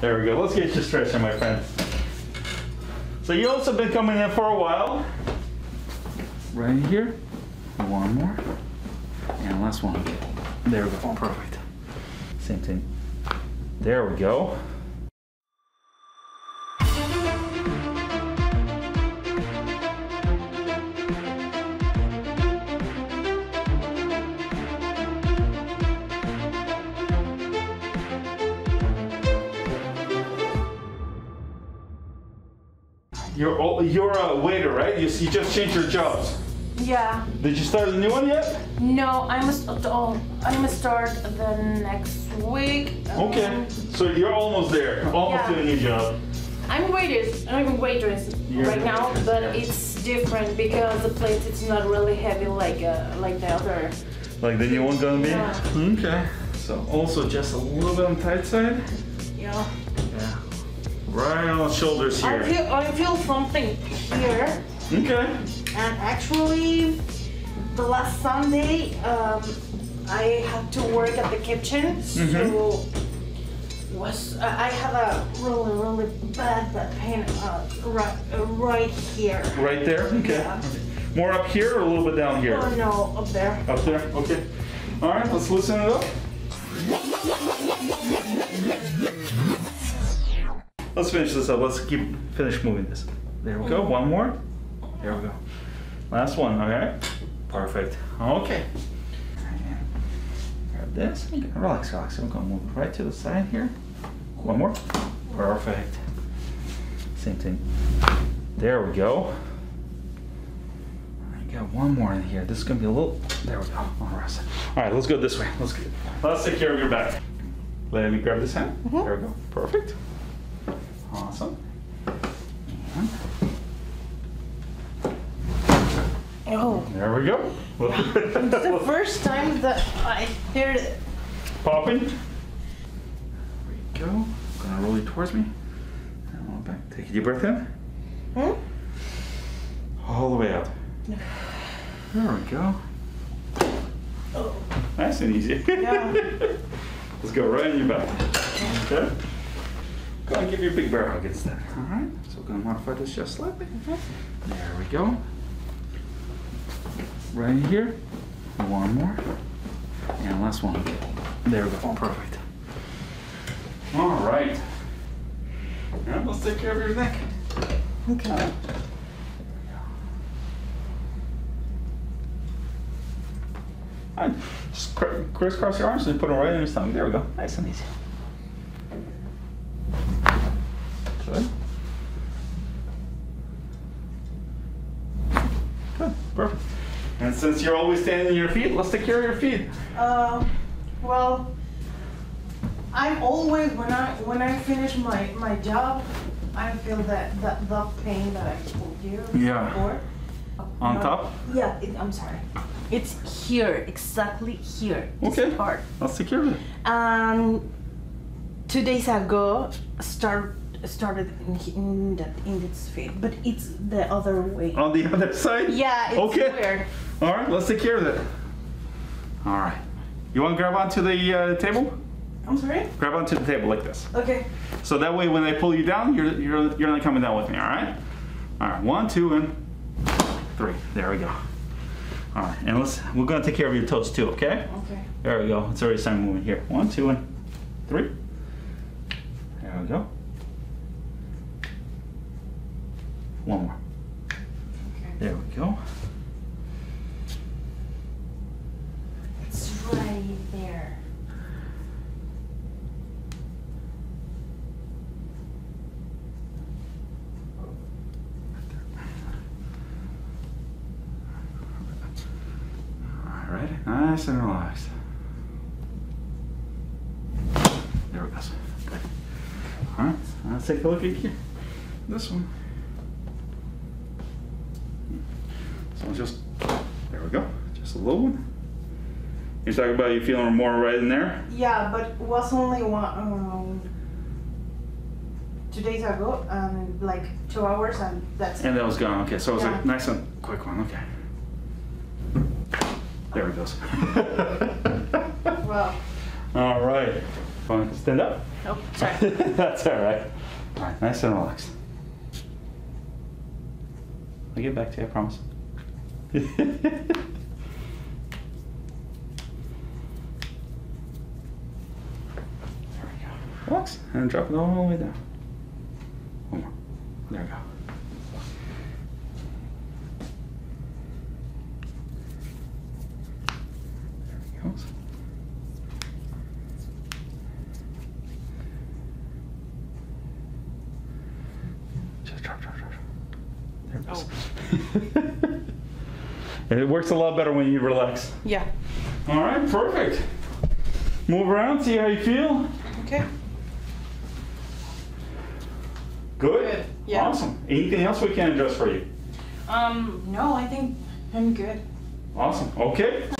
There we go. Let's get you stretching, my friend. So you also been coming in for a while. Right here. One more. And last one. There we go. Perfect. Same thing. There we go. You're a waiter, right? You just changed your jobs. Yeah. Did you start a new one yet? No, I'm gonna start the next week. Okay. So you're almost there. Almost doing your job. I'm a waitress right now, but it's different because the plate is not really heavy like the other. Like the new one gonna be? Yeah. Okay. So also just a little bit on the tight side. Yeah. Yeah. Right on the shoulders here. I feel something here. Okay. And actually, the last Sunday, I had to work at the kitchen, so I had a really bad pain right here. Right there? Okay. Yeah. Okay. More up here or a little bit down here? Oh no, up there. Up there? Okay. All right, let's loosen it up. Let's finish this up. Let's finish moving this. There we go. One more. There we go. Last one. All right. Perfect. Okay. Grab this. Relax, relax. I'm gonna move it right to the side here. One more. Perfect. Same thing. There we go. I got one more in here. This is gonna be a little. There we go. All right. Let's go this way. Let's take care of your back. Let me grab this hand. There we go. Perfect. Awesome. And oh. There we go. It's the first time that I heard it. Popping. There we go. I'm gonna roll it towards me. And roll it back. Take a deep breath in. All the way out. There we go. Oh. Nice and easy. Yeah. Let's go right in your back. Okay. Go ahead and give you a big bear hug instead. All right, so we're gonna modify this just slightly. There we go. Right here, one more, and last one. There we go, perfect. All right. Now let's take care of your neck. Okay. There we go. All right, just crisscross your arms and put them right in your stomach. There we go, nice and easy. Good. Good, perfect. And since you're always standing on your feet, let's take care of your feet. Well, I'm always when I finish my job, I feel that pain that I told you before. On top? Yeah. I'm sorry. It's here, exactly here. Okay. It's hard. Let's take care of it. 2 days ago, started in its feet, but it's the other way. On the other side? Yeah, it's weird. All right, let's take care of that. All right. You want to grab onto the table? I'm sorry? Grab onto the table like this. Okay. So that way when I pull you down, you're not coming down with me, all right? All right, 1, 2, and 3. There we go. All right, and we're going to take care of your toes too, okay? Okay. There we go. It's already time moving here. 1, 2, and 3. There we go. One more. Okay. There we go. It's right there. All right, nice and relaxed. There it goes. Good. All right, let's take a look at here. This one. There we go, just a little one. You're talking about you feeling more right in there? Yeah, but it was only 2 days ago, like 2 hours, and that's it. And that was gone, okay, so it was a nice and quick one, okay. There it goes. Wow. All right. phone. Stand up. Oh, sorry. That's all right. All right, nice and relaxed. I'll get back to you, I promise. Relax, and drop it all the way down. One more. There we go. There he goes. Just drop. There it goes. Oh. And it works a lot better when you relax. Yeah. All right, perfect. Move around, see how you feel. Okay. Good. Yeah. Awesome. Anything else we can address for you? No, I think I'm good. Awesome. Okay.